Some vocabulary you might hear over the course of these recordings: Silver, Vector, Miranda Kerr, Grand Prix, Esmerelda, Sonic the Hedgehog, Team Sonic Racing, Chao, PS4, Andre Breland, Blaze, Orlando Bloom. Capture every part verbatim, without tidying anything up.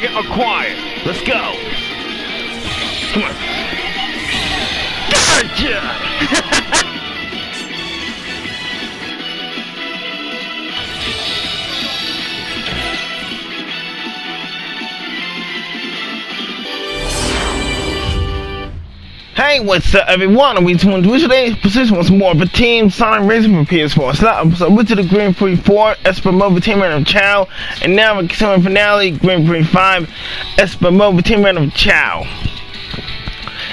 target acquired. Let's go. Come on. Gotcha! Hey, what's up, everyone? And we tuned to today's position once more for Team Sonic Racing for P S four. So, so we're to the Grand Prix four, Esmerelda Team Random Chao, and now we're continuing finale, Grand Prix five, Esmerelda Team Random Chao.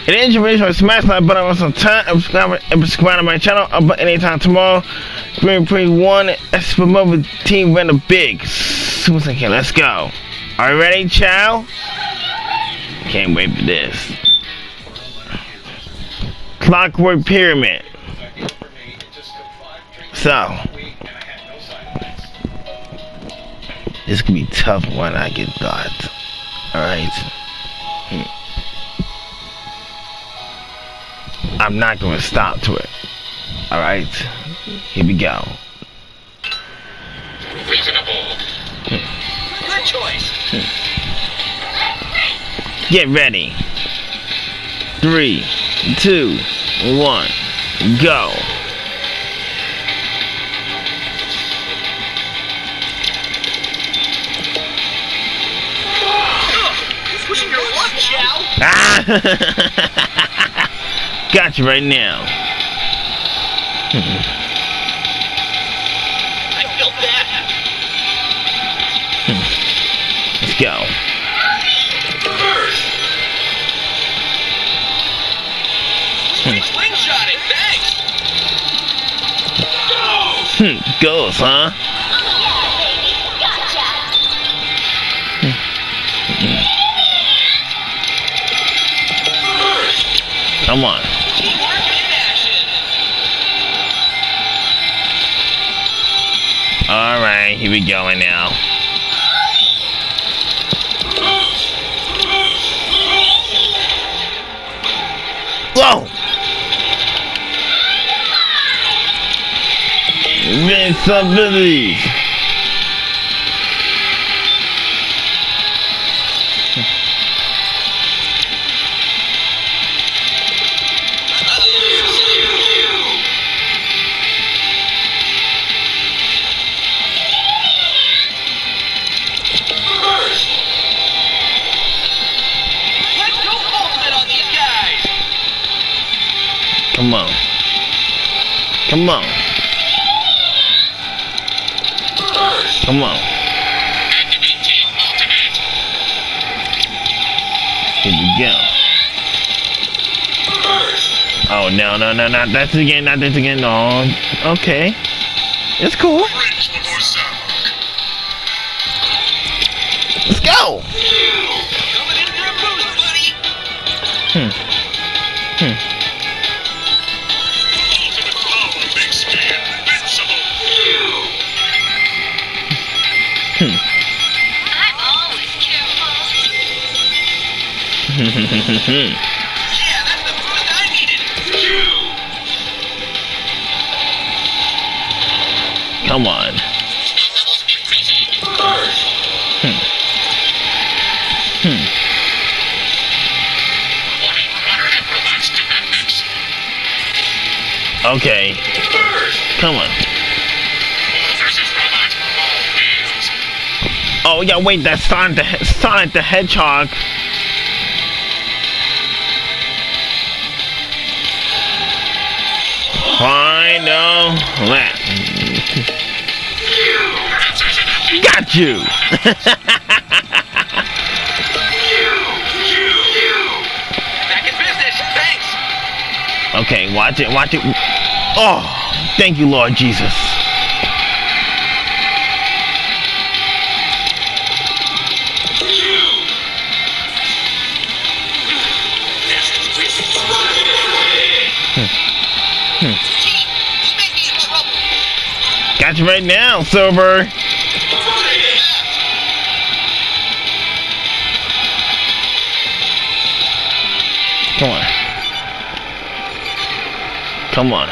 In the information, smash that button on some time and subscribe, and subscribe to my channel up at any time tomorrow. Grand Prix one, Esmerelda Team Random Big. Super Sonic, let's go. Are you ready, Chao? Can't wait for this. Clockwork Pyramid. So this could be tough when I get got. Alright. I'm not gonna stop to it. Alright. Here we go. Reasonable. Good choice. Get ready. Three, two, one, go. You're pushing your luck, Chao. Ah! Got you right now. I feel bad. Let's go. Hmm, goes, huh? Gotcha. Come on. All right, here we go now. Whoa! Invincibility. Let's go ultimate on these guys. Come on. Come on. Come on. Activating ultimate. Here we go. Oh, no, no, no, not that's again, not this again. No. Okay. It's cool. Let's go. Coming in for a boost, buddy. Hmm. Hmm. Hmm. I'm always careful. Yeah, that's the boost I needed. Come on. Hmm. Hmm. Okay. Come on. Oh yeah, wait, that's Sonic the, Sonic the Hedgehog. Final lap. Got you! Back in business, thanks! Okay, watch it, watch it. Oh, thank you, Lord Jesus. Got you right now, Silver. Come on. Come on.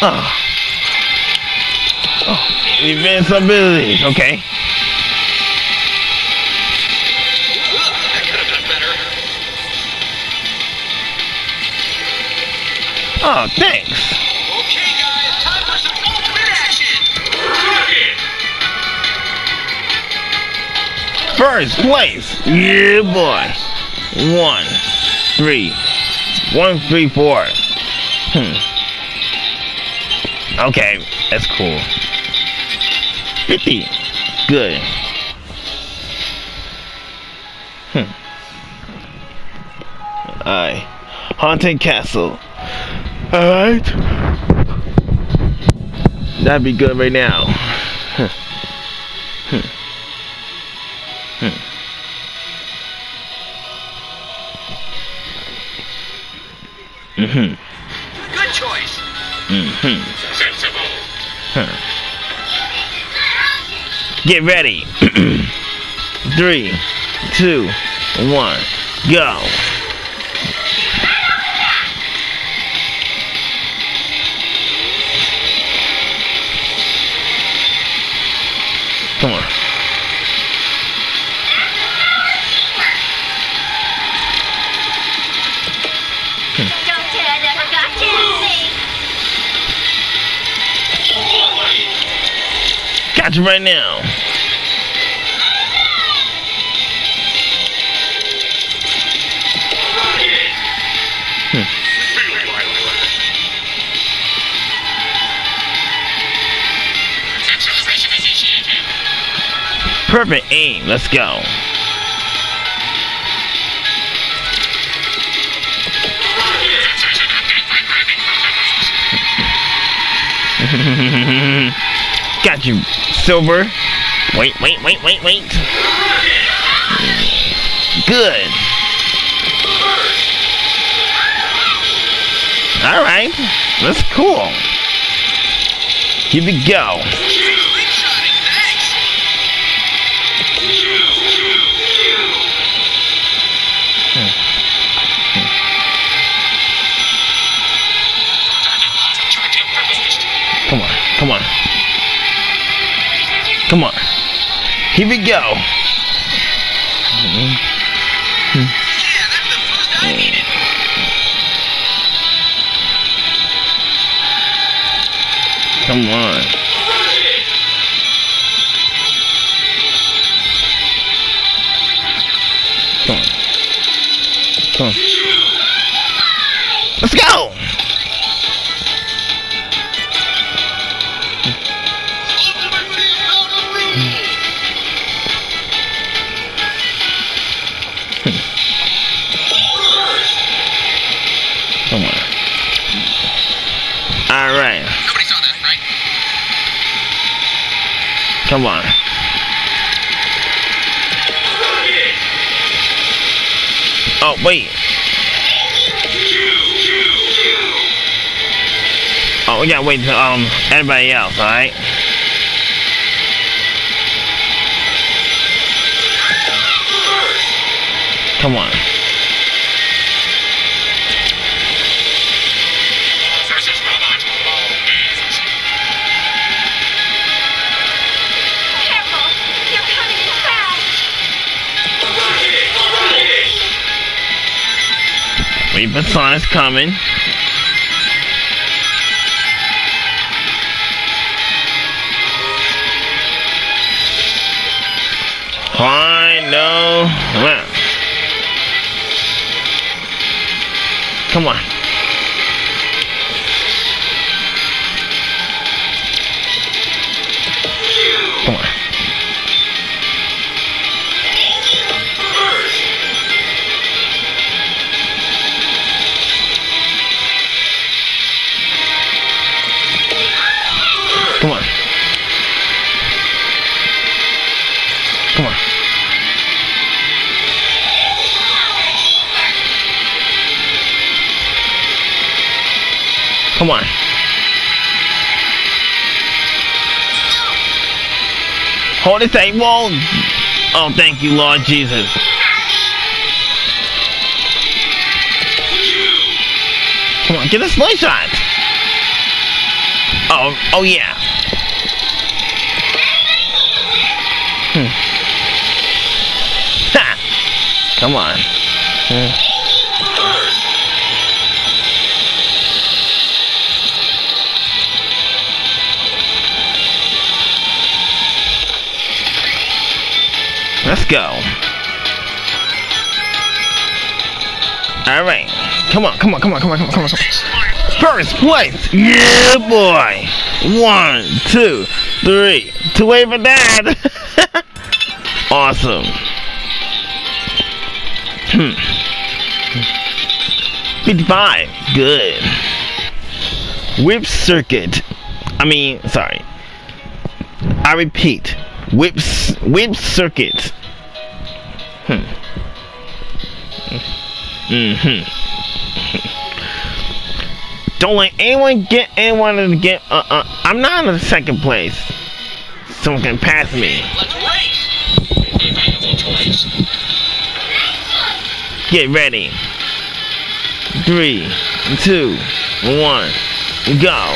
Uh. Oh, events abilities, okay. Oh, thanks. Okay, guys, time for some ultimate action. First place. Yeah, boy. One, three, one, three, four. Hmm. Okay, that's cool. Fifty. Good. Hmm. Alright. Haunted Castle. Alright. That'd be good right now. Huh. Hmm. Hmm. Mm-hmm. Good choice. Mm-hmm. Sensible. Huh. Get ready. Three, two, one, go. Come on. Hmm. Don't say I never got to see. Got you right now. Hmm. Perfect aim. Let's go. Got you, Silver. Wait, wait, wait, wait, wait. Good. All right. That's cool. Here we go. Come on, come on. Come on. Here we go. Mm-hmm. Mm-hmm. Yeah, that's the boost I needed. Come on. Come on. Come on. Let's go! Come on. All right. Nobody saw that, right? Come on. Oh, wait. Oh, we gotta wait till um everybody else, all right? Come on. Wait for Sonic's coming. Final round. Come on. Come on. Come on. Come on. Come on. Hold it tight, wall. Oh, thank you, Lord Jesus. Come on, get a slingshot. Oh, oh yeah. Hmm. Ha! Come on. Hmm. Let's go. Alright. Come on, come on, come on, come on, come on, come on. First place! Yeah, boy! One, two, three. Too late for that! Awesome. Hmm. fifty-five. Good. Whip circuit. I mean, sorry. I repeat. Whips, whip circuit. Hmm. Mm-hmm. Don't let anyone get anyone to get. Uh, uh. I'm not in the second place. Someone can pass me. Let's race. Get ready. Three, two, one, go.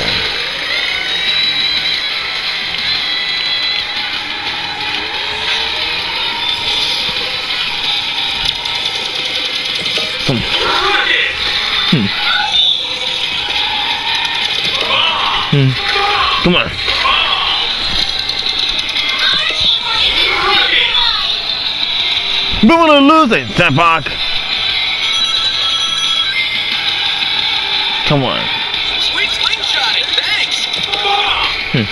Hmm. Hmm. Come on. We're gonna lose it, Zapok. Come on. Sweet slingshot it, thanks. Hmm.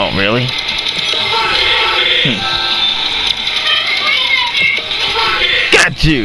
Oh really? Hmm. Got you.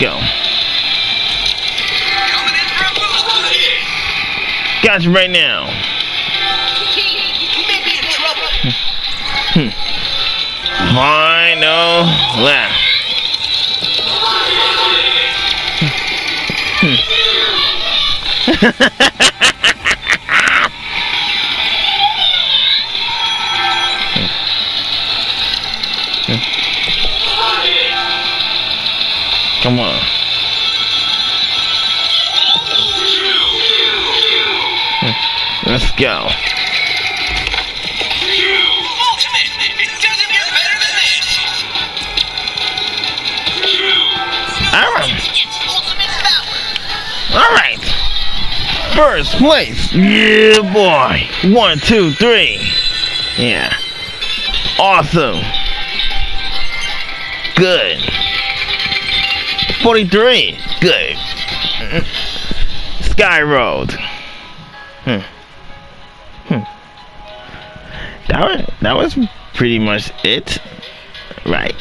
Go. Got you right now. You may be in trouble. Hmm. Final lap. Come on. Let's go. Ultimate. It doesn't get better than this. Alright. Alright. First place. Yeah, boy. One, two, three. Yeah. Awesome. Good. forty-three. Good. Sky Road. Hmm. Hmm. That was, that was pretty much it. Right.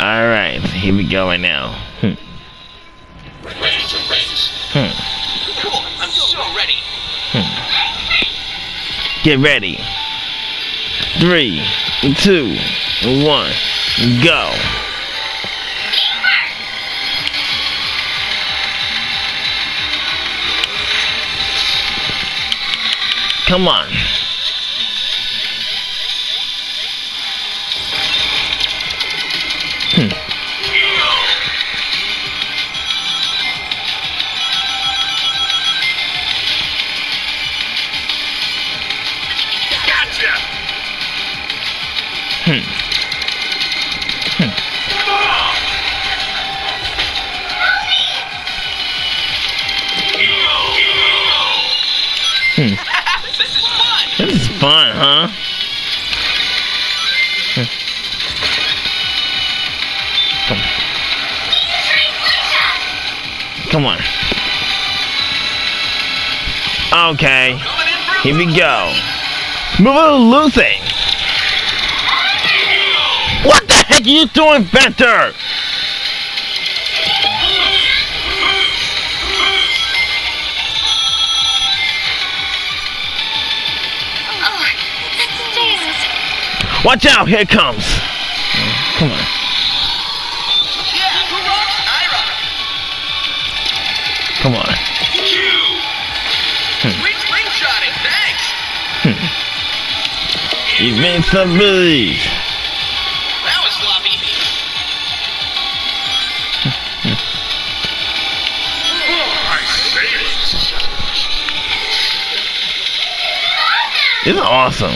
Alright. Here we go right now. Hmm. Ready to race. Hmm. Cool. I'm so ready. Hmm. Get ready. Three, two, one, go. Come on. Hmm. Hmm. Hmm. Hmm. This is fun. This is fun, huh? Hmm. Come on. Okay, here we go. Move on, Lucy. What the heck are you doing, Vector? Oh, that's Jesus. Watch out, here it comes. Come on. Come on. Hmm. Hmm. You made some moves. That was sloppy. Oh, this is awesome.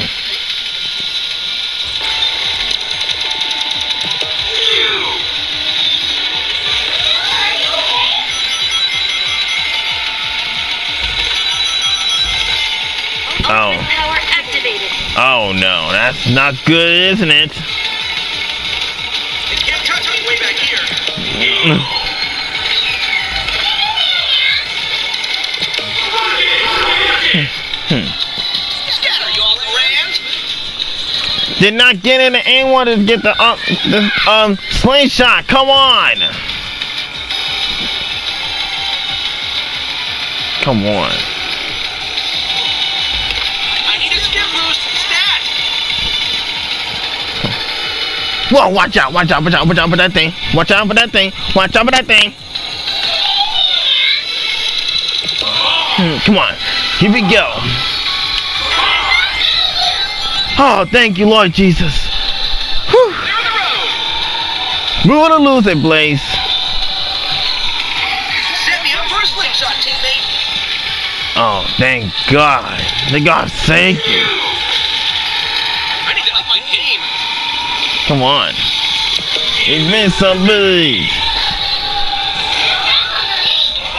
Oh. Power activated. Oh no, that's not good, isn't it? It can't touch us way back here. Scatter, you all Rand. Did not get into anyone to get the um the um slingshot. Come on. Come on. Whoa, watch out, watch out, watch out, watch out for that thing. Watch out for that thing. Watch out for that thing. Mm, come on. Here we go. Oh, thank you, Lord Jesus. Whew. Move on and lose it, Blaze. Set me up for a slingshot, teammate. Oh, thank God. Thank God, thank you. Come on. He's missed some booties.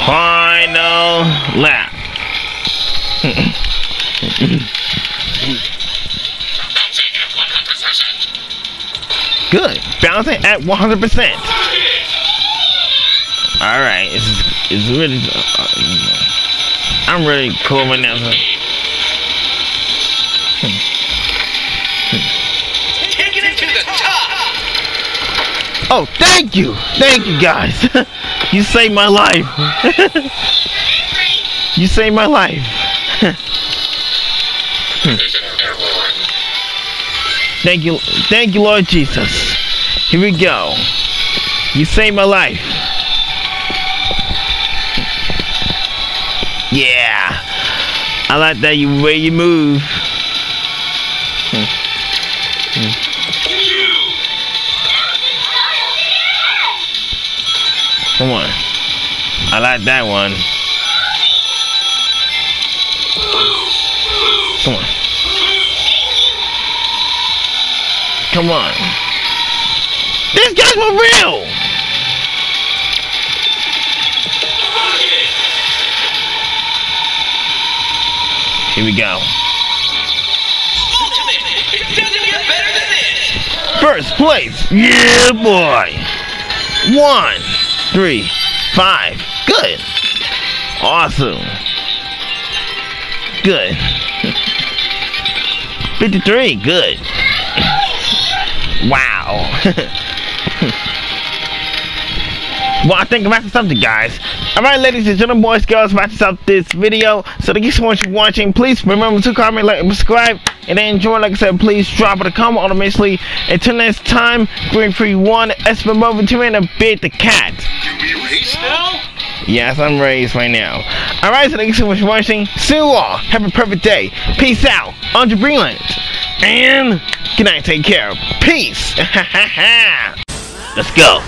Final lap. Good. Bouncing at one hundred percent. Alright. It's, it's really... Uh, I'm really cool right now. Oh, thank you! Thank you, guys! You saved my life! You saved my life! Thank you, thank you, Lord Jesus! Here we go! You saved my life! Yeah! I like that you way you move! Come on. I like that one. Come on. Come on. These guys were real! Here we go. Ultimate! It doesn't get better than this! First place! Yeah, boy! One! Three, five, good, awesome, good, fifty-three, good, wow. Well, I think I'm after something, guys. Alright, ladies and gentlemen, boys, girls, about to stop this video. So thank you so much for watching. Please remember to comment, like, and subscribe. And enjoy, like I said, please drop it a comment automatically. Until next time, Grand Prix one, Esmerelda two, and a bit the cat. You raised now? Yes, I'm raised right now. Alright, so thank you so much for watching. See you all. Have a perfect day. Peace out. Andre Breland. And good night. Take care. Peace. Let's go.